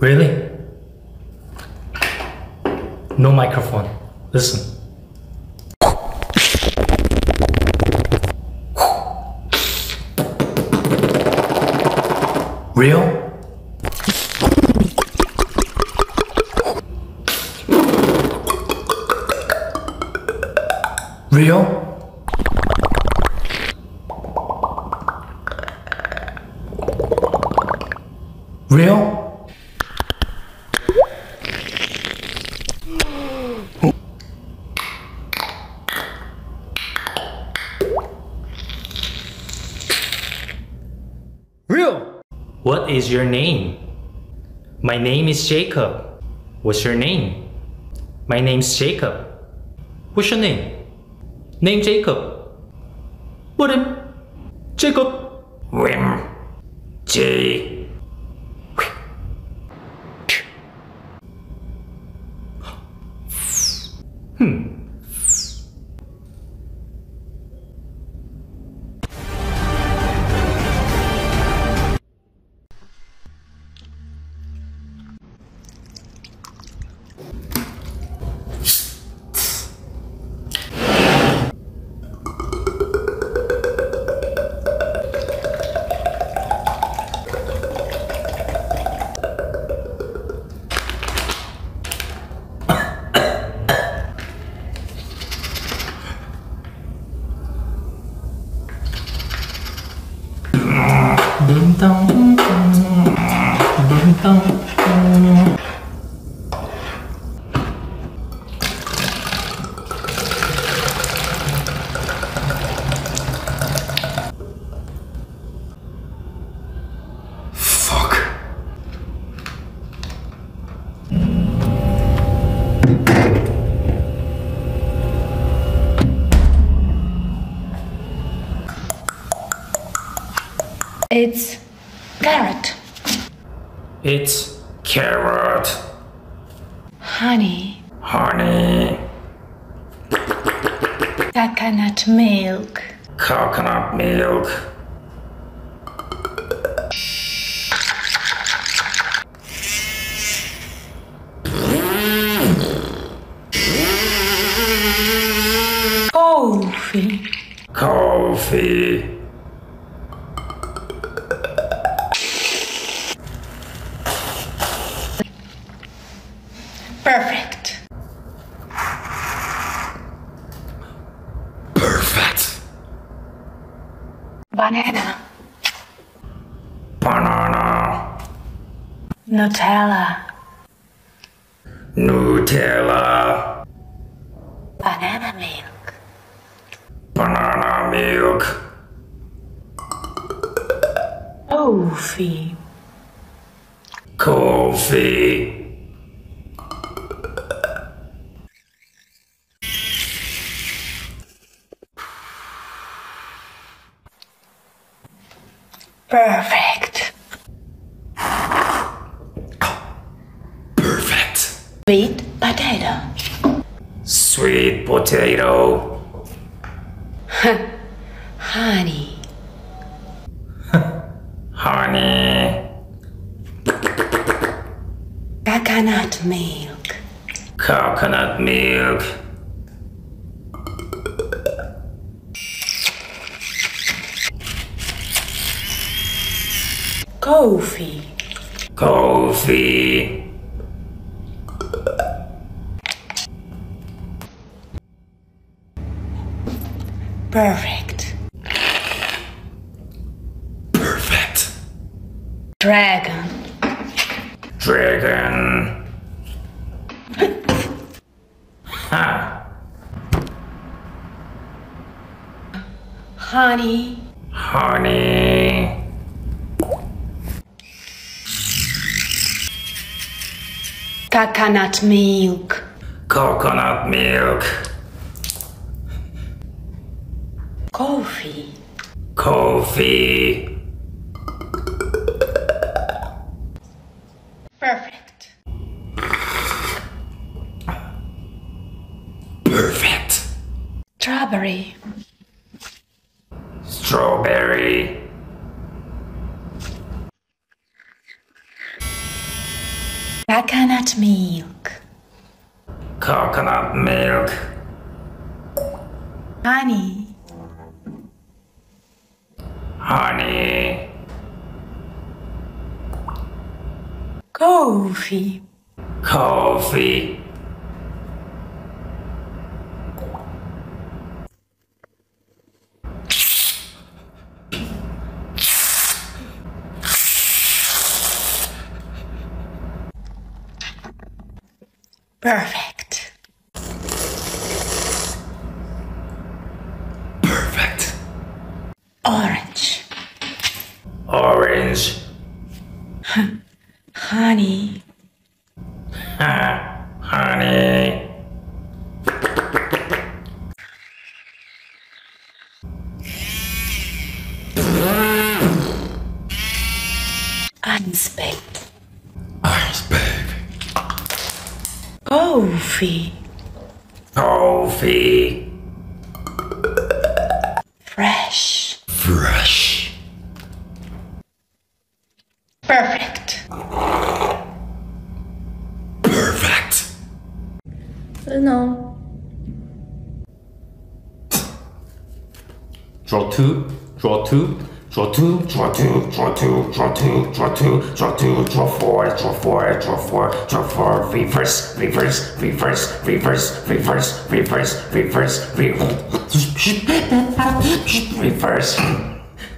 Really? No microphone. Listen. Real? Real? Real? What is your name? My name is Jacob. What's your name? My name's Jacob. What's your name? Name Jacob. What name? Jacob. Wim. J. It's carrot. It's carrot. Honey. Honey. Coconut milk. Coconut milk. Coffee. Coffee. Perfect. Banana. Banana. Nutella. Nutella. Banana milk. Banana milk. Coffee. Coffee. Perfect. Perfect. Sweet potato. Sweet potato. Honey. Honey. Coconut milk. Coconut milk. Coffee. Coffee. Perfect. Perfect. Dragon. Dragon. Ha. Honey. Honey. Coconut milk. Coconut milk. Coffee. Coffee. Perfect. Perfect. Strawberry. Strawberry. Coconut milk. Coconut milk. Honey. Honey. Coffee. Coffee. Perfect. Perfect. Orange. Orange. Honey. Honey. Iceberg. Iceberg. Coffee. Coffee. Fresh. Fresh. Perfect. Perfect. No. Draw two. Draw two. Draw two, draw two, draw two, draw two, draw two, draw two, draw four, draw four, draw four, draw four, reverse, reverse, reverse, reverse, reverse, reverse, reverse, reverse,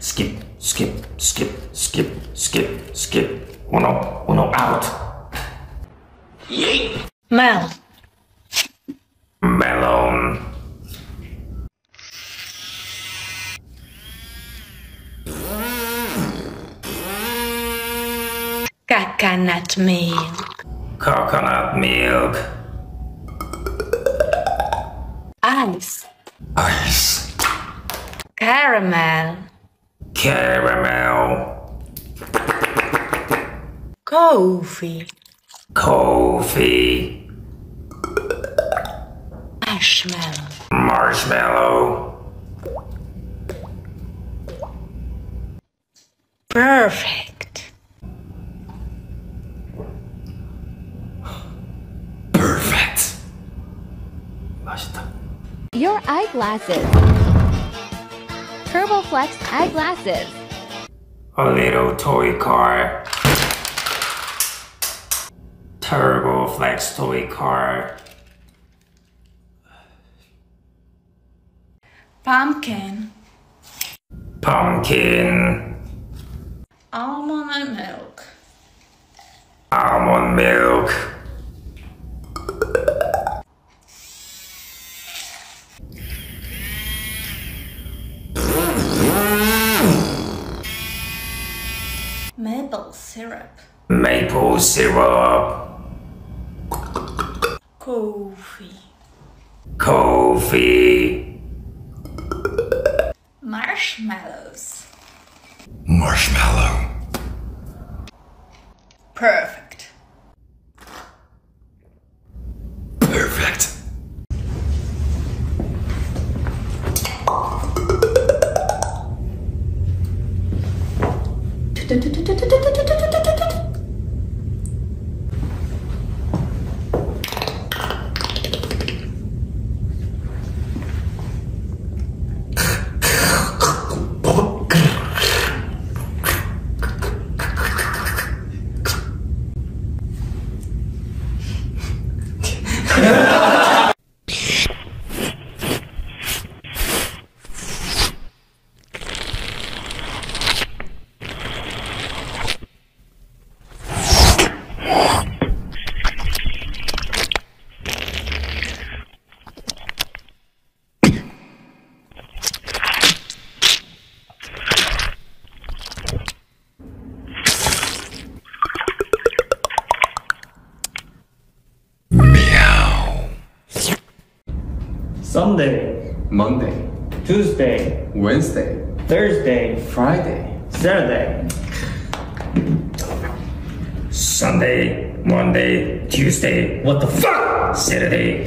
skip, skip, skip, skip, skip, skip, uno, uno, out. Yay! Mel. Melon. Coconut milk. Coconut milk. Ice. Ice. Caramel. Caramel. Coffee. Coffee. Marshmallow. Marshmallow. Perfect. Your eyeglasses. TurboFlex eyeglasses. A little toy car. TurboFlex toy car. Pumpkin. Pumpkin. Almond and milk. Almond milk. Maple syrup. Maple syrup. Coffee. Coffee. Marshmallows. Marshmallow. Perfect. Perfect. Sunday, Monday, Tuesday, Wednesday, Thursday, Friday, Saturday. Sunday, Monday, Tuesday, what the fuck? Saturday.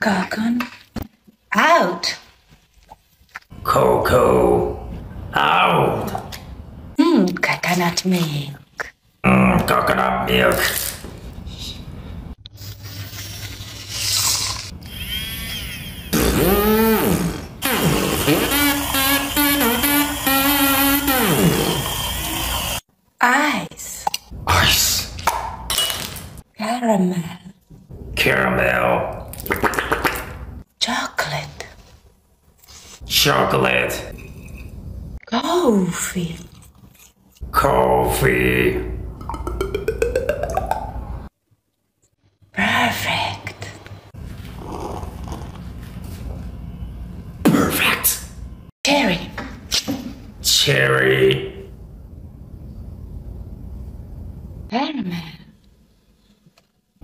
Coconut out. Cocoa out. Coconut milk. Coconut milk. Ice. Ice. Caramel. Caramel. Chocolate. Chocolate. Coffee. Coffee. Perfect. Perfect. Cherry. Cherry. Caramel.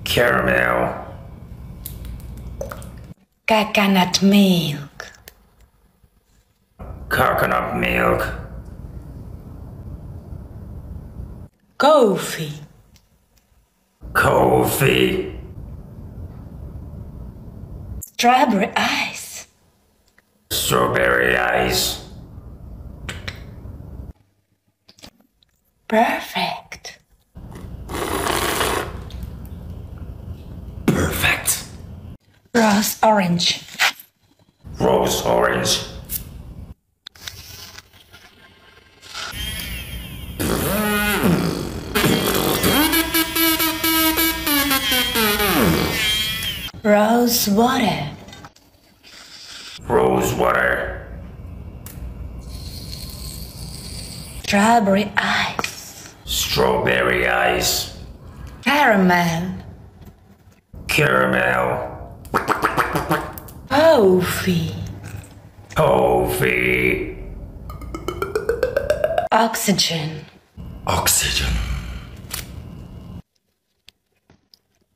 Caramel. Coconut milk. Coconut milk. Coffee. Coffee. Strawberry ice. Strawberry ice. Perfect. Rose orange. Rose orange. Rose water. Rose water. Strawberry ice. Strawberry ice. Caramel. Caramel. Coffee. Coffee. Oxygen. Oxygen.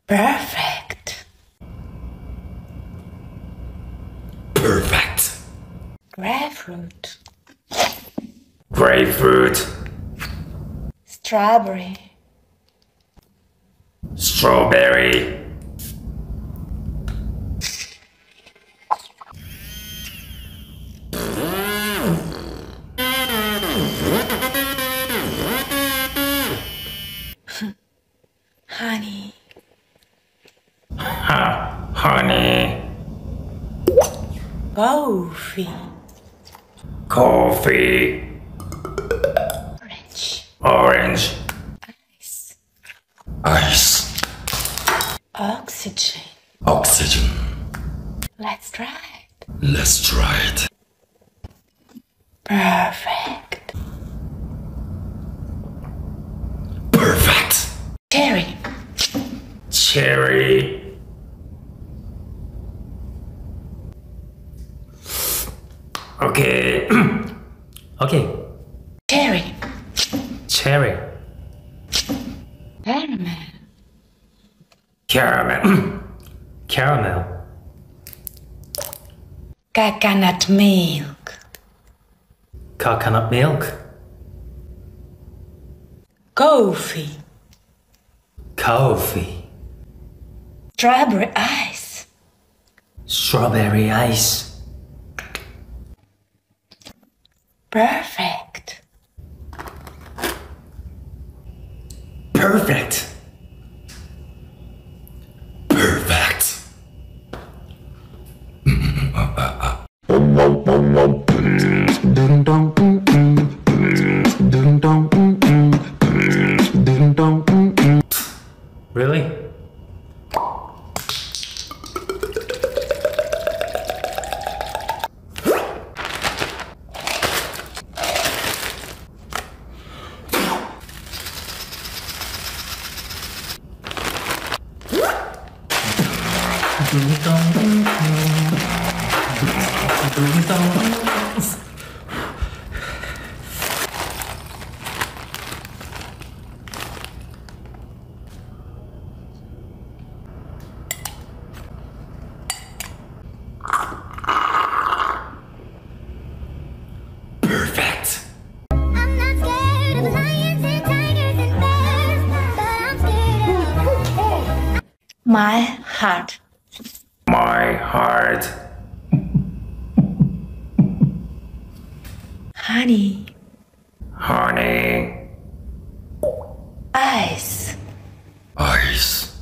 Perfect. Perfect. Grapefruit. Grapefruit. Strawberry. Strawberry. Honey. Honey. Coffee. Coffee. Orange. Orange. Ice. Ice. Oxygen. Oxygen. Let's try it. Let's try it. Perfect. Perfect. Cherry. Cherry. Okay. Okay. Cherry. Cherry. Caramel. Caramel. Caramel. Coconut milk. Coconut milk. Coffee. Coffee. Strawberry ice. Strawberry ice. Perfect. Perfect. Perfect. Really? My heart. My heart. Honey. Honey. Ice. Ice.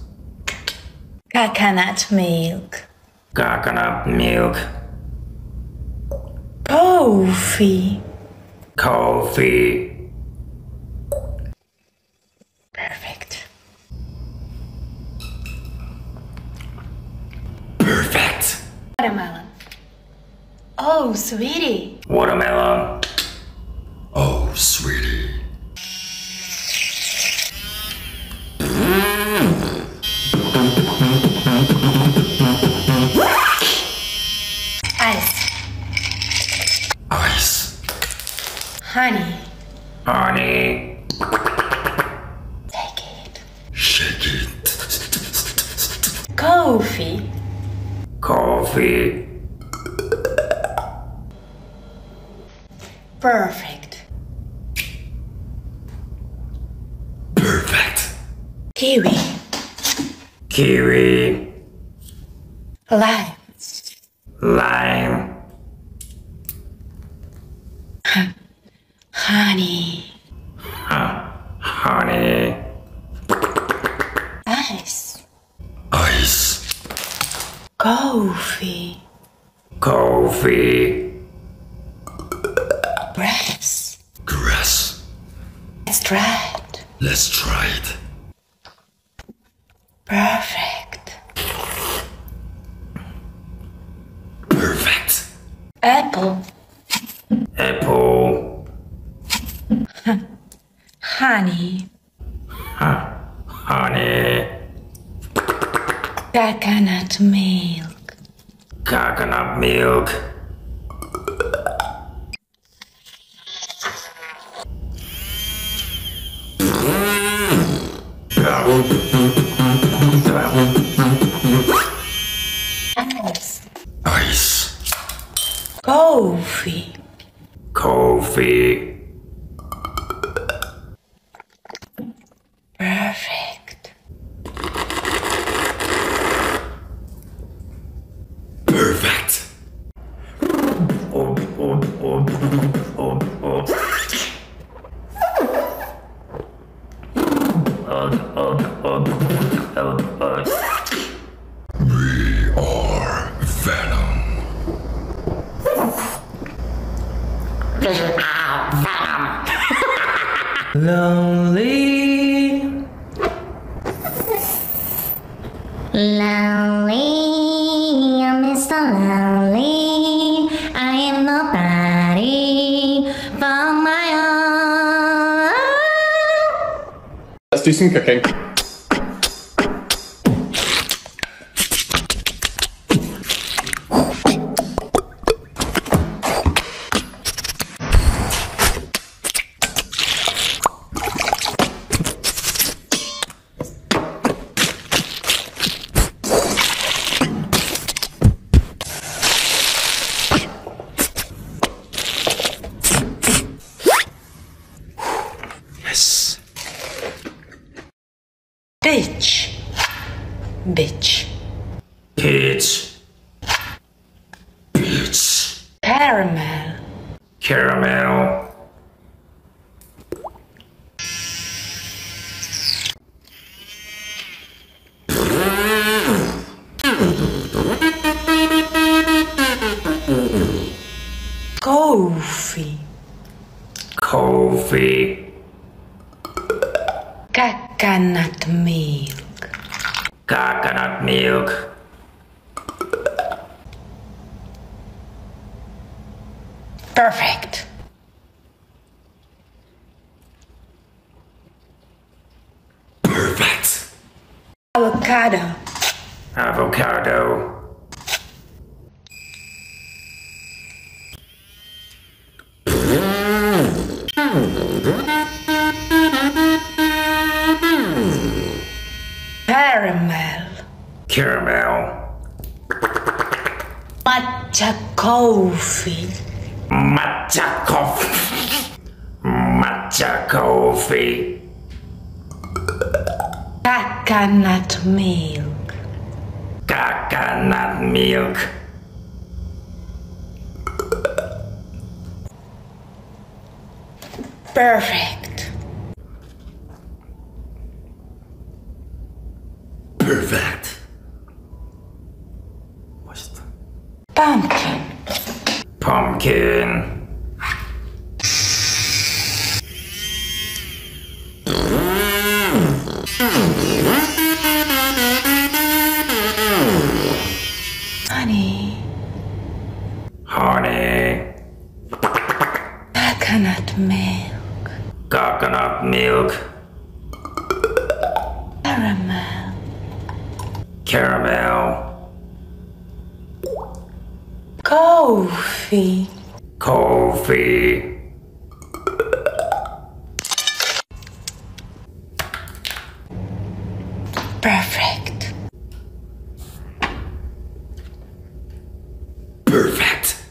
Coconut milk. Coconut milk. Coffee. Coffee. Watermelon. Oh, sweetie. Watermelon. Oh, sweetie. Ice. Ice. Honey. Honey. Take it. Shake it. Coffee. Coffee. Perfect. Perfect. Kiwi. Kiwi. Lime. Lime. Honey. Honey. Ice. Ice. Coffee. Coffee. Grass. Grass. Let's try it. Let's try it. Perfect. Perfect. Apple. Apple. Honey. Honey. Coconut milk. Coconut milk. Ice. Ice. Coffee. Coffee. Lonely. Lonely, I'm Mr. Lonely. I am nobody. using a cane. Bitch. Bitch. Bitch. Bitch. Caramel. Caramel. Coffee. Coffee. Coconut milk. Coconut milk. Perfect. Perfect. Avocado. Avocado. Caramel. Caramel. Matcha coffee. Matcha coffee. Matcha coffee. Coconut milk. Coconut milk. Perfect. Perfect. What's that? Pumpkin. Pumpkin. Honey. Honey. Coconut milk. Coconut milk. Caramel. Caramel. Coffee. Coffee. Perfect. Perfect.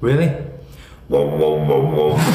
Really? Whoa, whoa, whoa, whoa.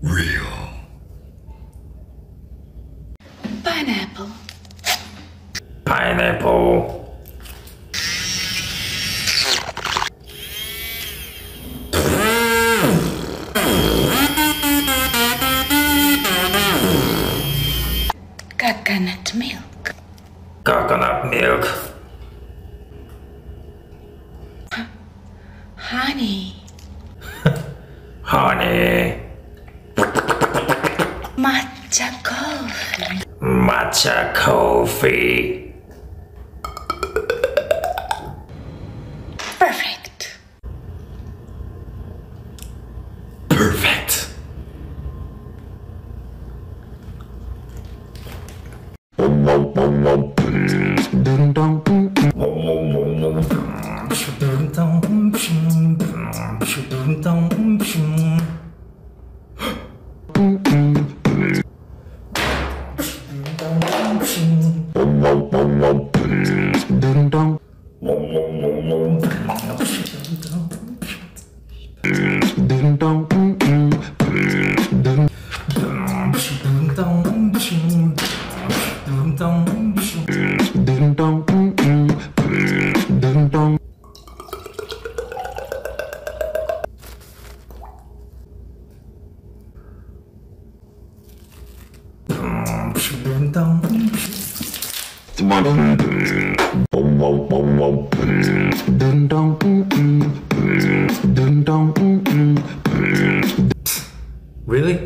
Real. Pineapple. Pineapple. Coconut milk. Coconut milk. Honey. Honey. Matcha coffee. Matcha coffee. Perfect. Perfect. dong. Really?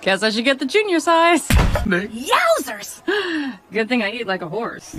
Guess I should get the junior size. Yowzers! Good thing I eat like a horse.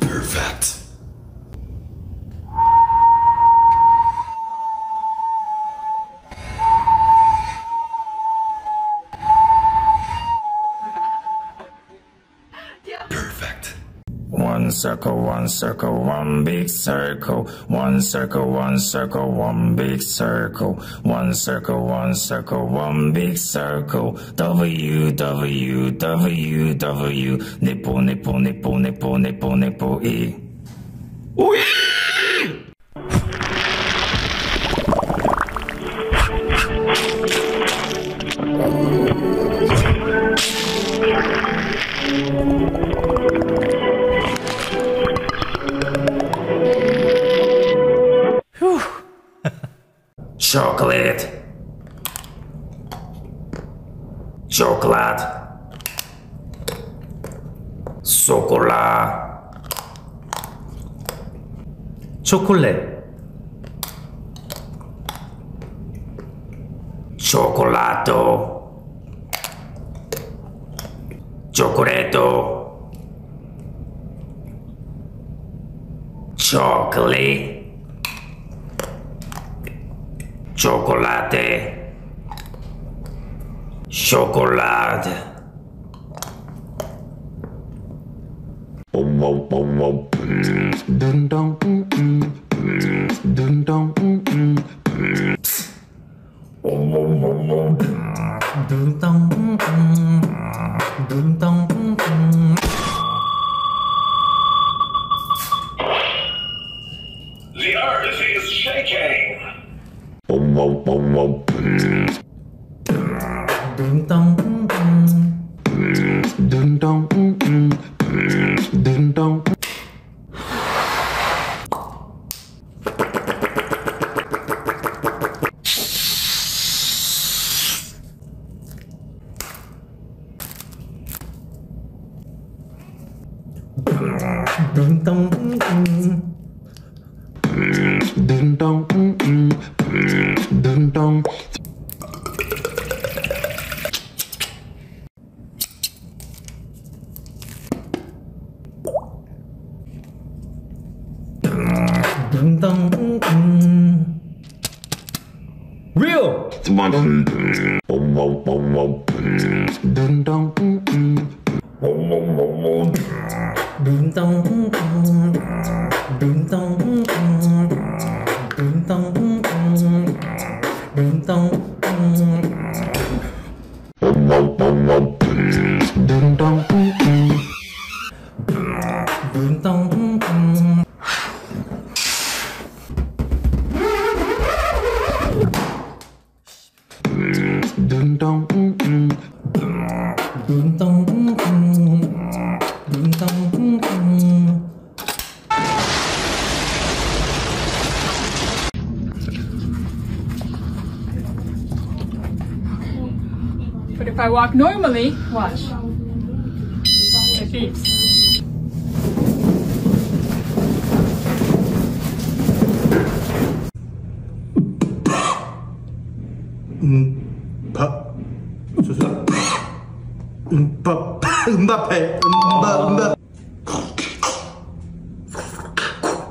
Perfect. circle, one circle, one big circle, one circle, one circle, one big circle, one circle, one circle, one big circle, W, W, W, W, nipple, nipple, nipple, nipple, nipple, nipple, E. Chocolate, chocolate, chocolat, chocolate, chocolato, chocolato, chocolate, chocolate, chocolate. The earth is shaking. Real. But if I walk normally, watch. It beeps.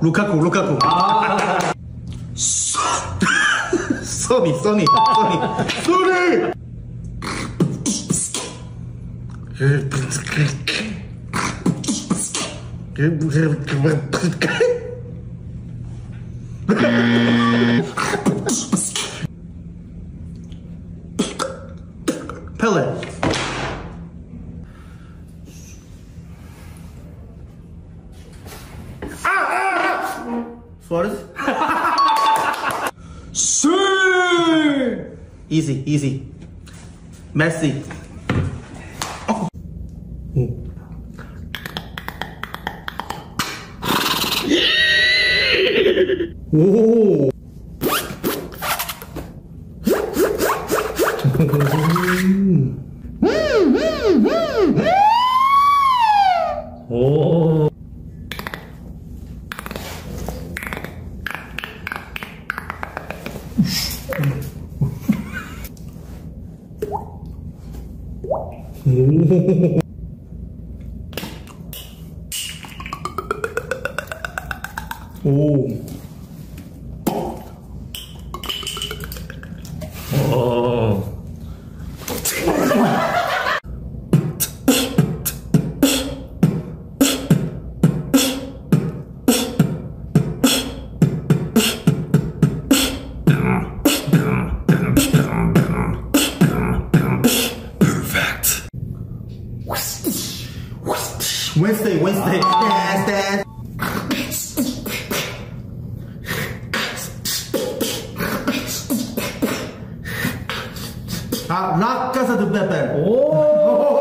Lukaku, Lukaku. Ah. Sorry, sorry, sorry, sorry. Pelé. Suarez. Easy, easy. Messi. Oh. Oh. Oh. with that then. Oh!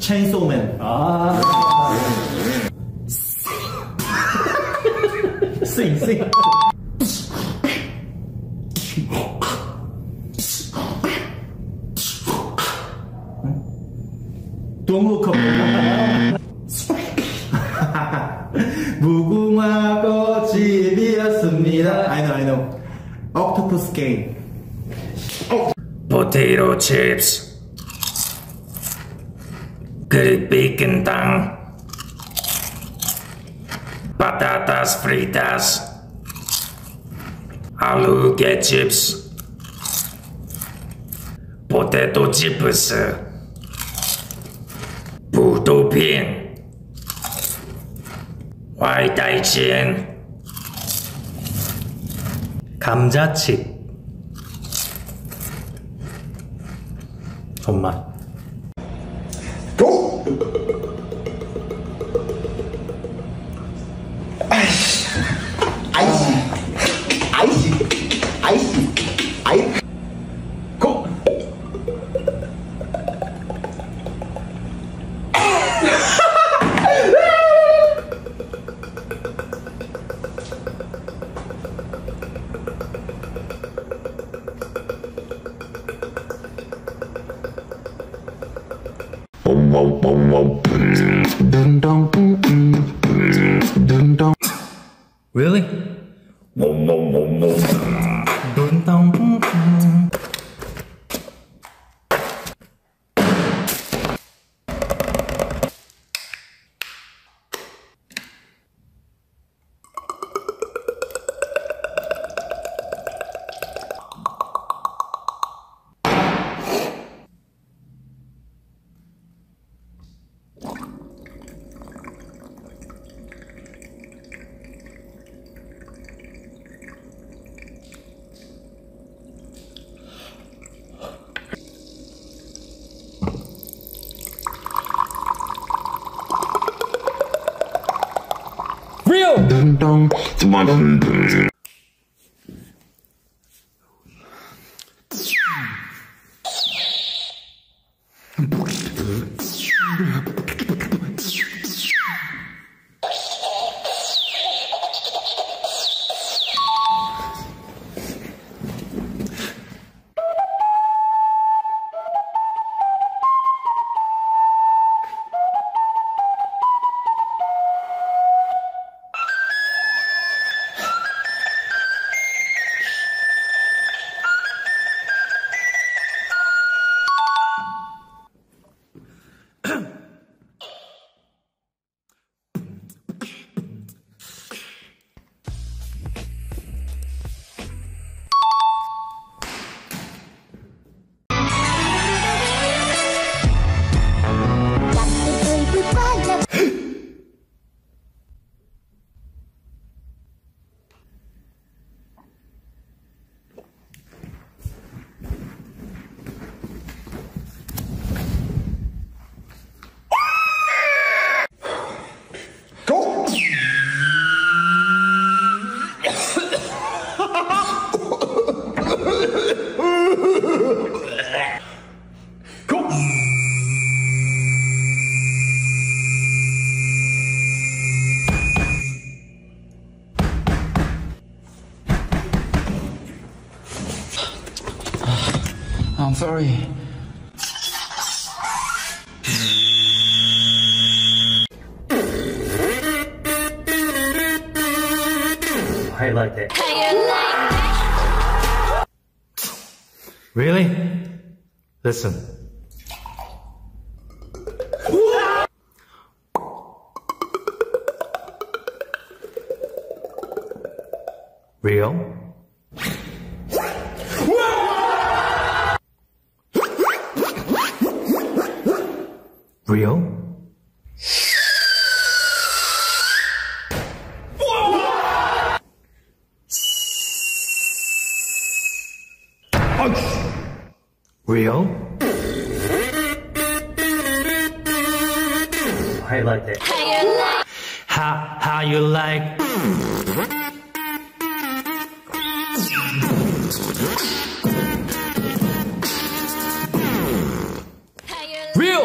Chainsaw Man. Ah. Sing, sing. Don't look up. 무궁화 꽃이 피었습니다. I know, I know. Octopus game. Oh. Potato chips. Good bacon tongue. Patatas fritas. Alu chips. Potato chips. Puto pin. 와이다이친 감자칩 정말 고! 아이씨 아이씨 아이씨 아이씨 아이씨 고! Really? I'm sorry. I like that. Really? Listen. Real? Real? Real? How you like that? How you like? Real.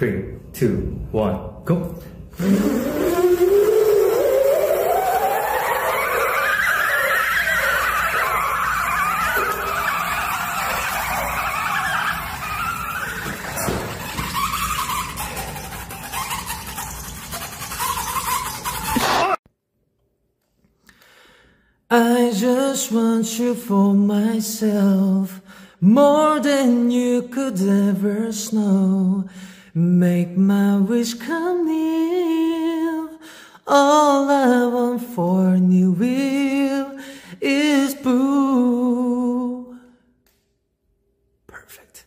3, 2, 1, go. I just want you for myself, more than you could ever know. Make my wish come near. All I want for new will is boo. Perfect.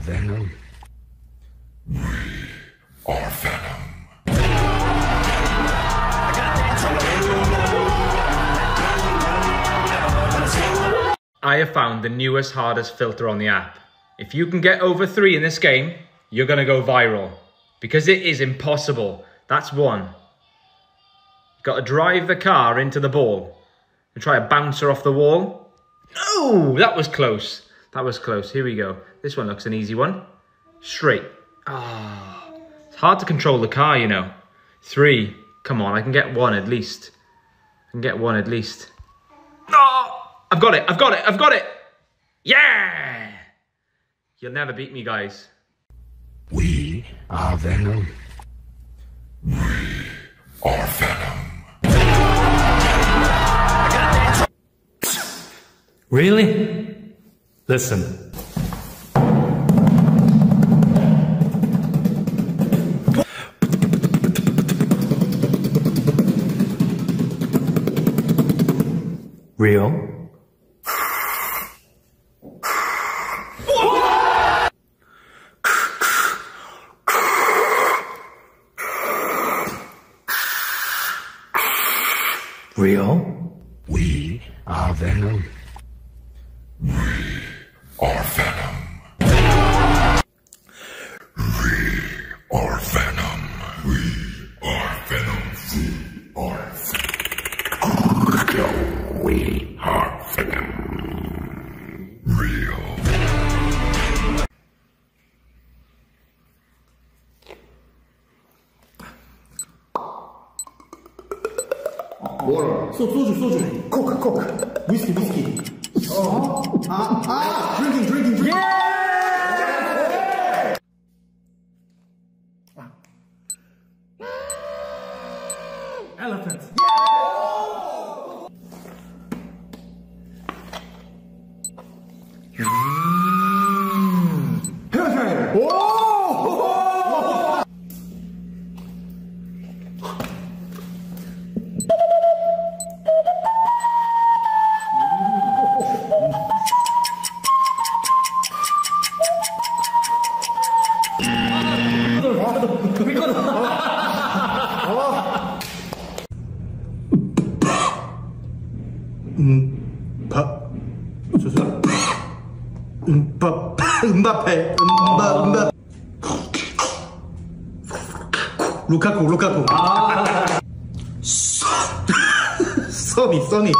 Venom. We are Venom. I have found the newest, hardest filter on the app. If you can get over 3 in this game, you're gonna go viral. Because it is impossible. That's one. You've got to drive the car into the ball and try a bouncer off the wall. No, that was close. That was close. Here we go. This one looks an easy one. Straight. Ah, oh, it's hard to control the car, you know. 3. Come on, I can get one at least. I can get one at least. No! Oh, I've got it. I've got it. I've got it. Yeah! You'll never beat me, guys. We are Venom. We are Venom. Really? Listen. Real. Real. We are Venom. Water. Soju. Coke. Whiskey. Drinking. Yeah! Elephant. Mbappe. Lukaku. Sony!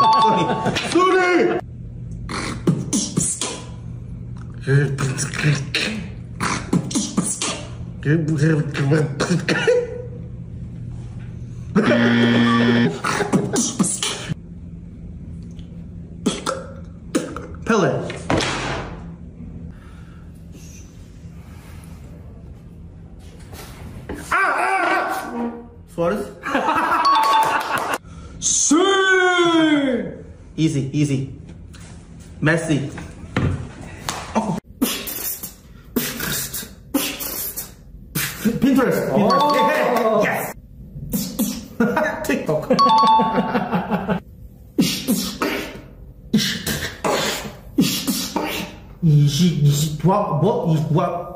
Pellet. Suarez? Easy. Messi. Oh. Pinterest. Oh. Yes. TikTok.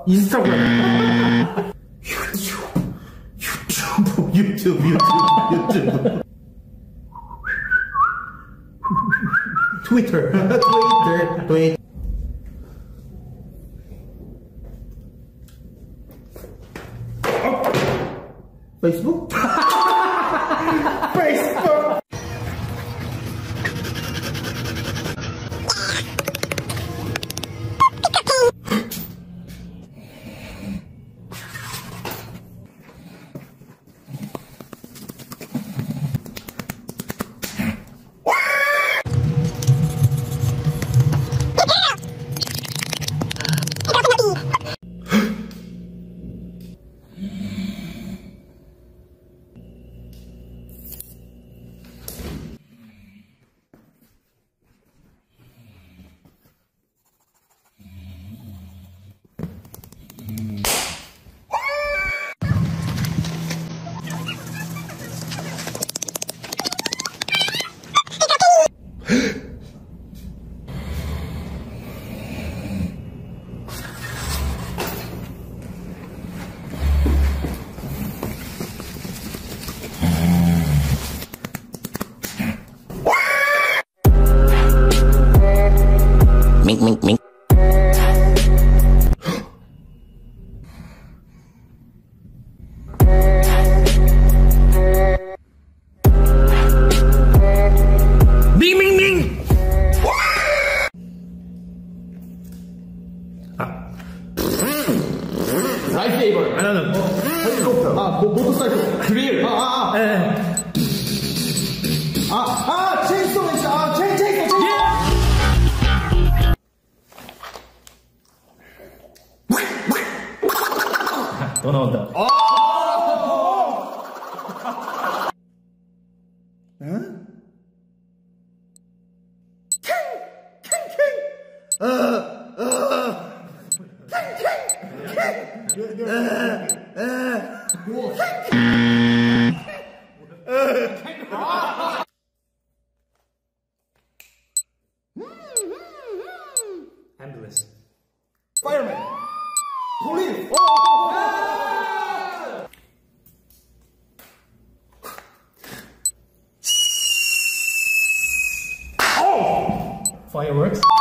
Instagram. YouTube. Twitter. Facebook? Facebook! Mink. Ming. Right neighbor. I don't know. Helicopter. Motorcycle. Clear. Chainsaw. Oh! Huh? King! Ambulance. Fireman. Police. Fireworks. Wait.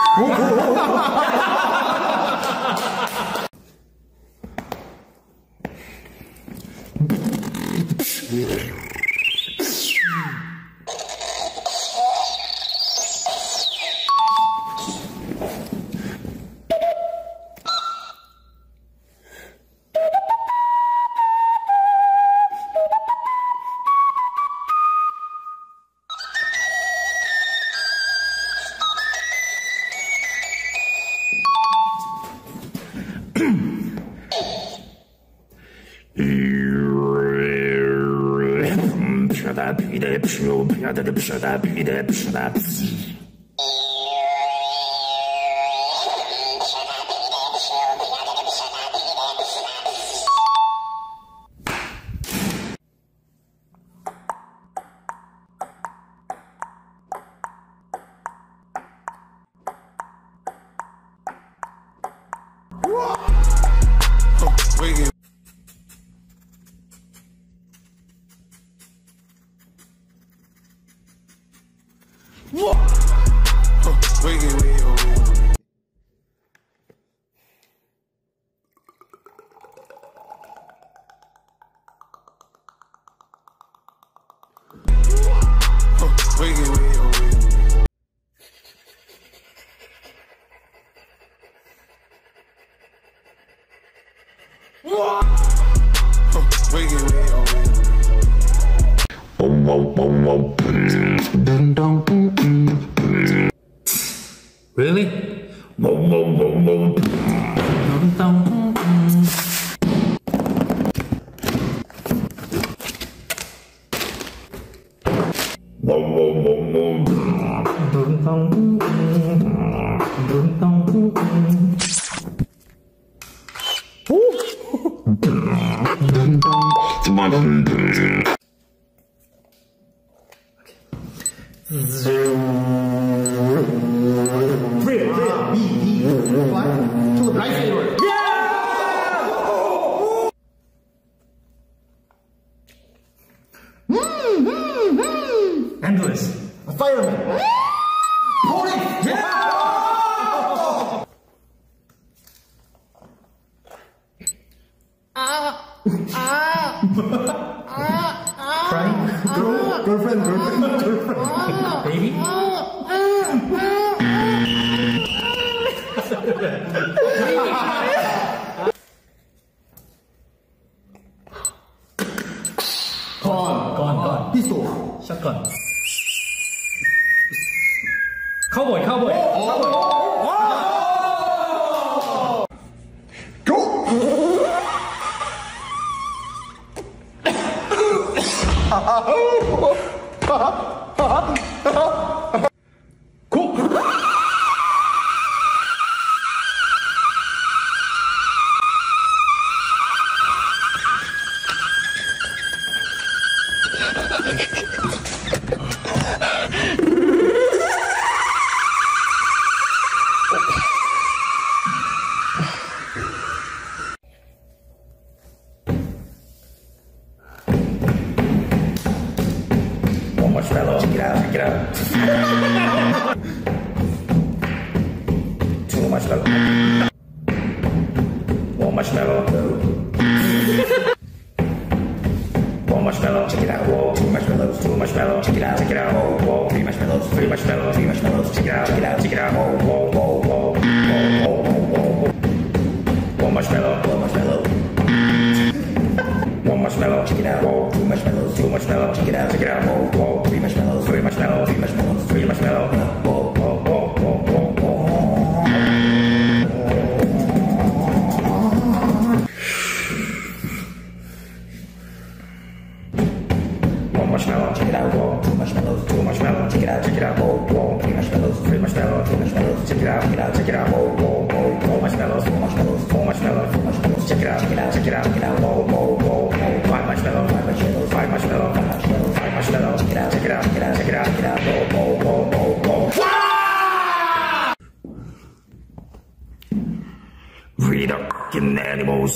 Really? It's Endless. A fireman. Police. Yeah! Crying? Girlfriend. Baby? Gone. Pistol. Shotgun. Cowboy. Oh. Go. Cook. Fellow, get out. Too much fellow. One marshmallow, check it out. Whoa, two marshmallows, check it out. Whoa, three marshmallows, check it out. Whoa. One marshmallow. Marshmallow, check it out. Whoa, two marshmallows, check it out. Whoa, three marshmallows. Whoa. One marshmallow, check it out. Whoa, two marshmallows, check it out. Whoa, three marshmallows, check it out. Whoa, four marshmallows, check it out. Whoa. Five marshmallows, check it out, whoa. Read up fucking animals.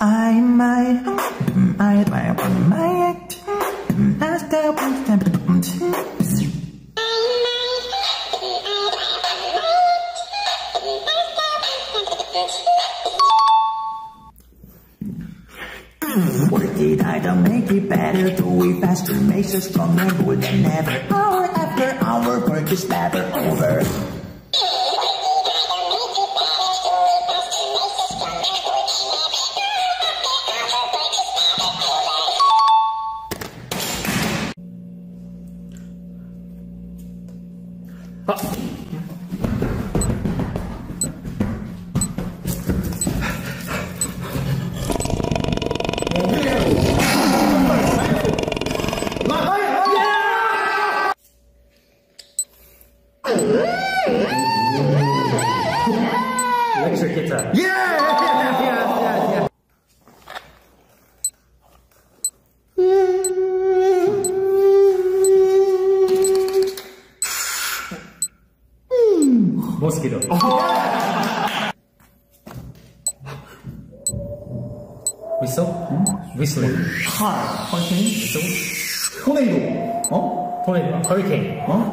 I might act. Work it hard to make it better, do it faster, makes us stronger, more than ever. Hour after hour, work is never over. Pizza. Yeah. Mosquito. Oh. Whistle? Whistling. Hurricane. Whistle. Tornado. Huh? Tornado. Hurricane. Huh?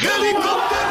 Helicopter!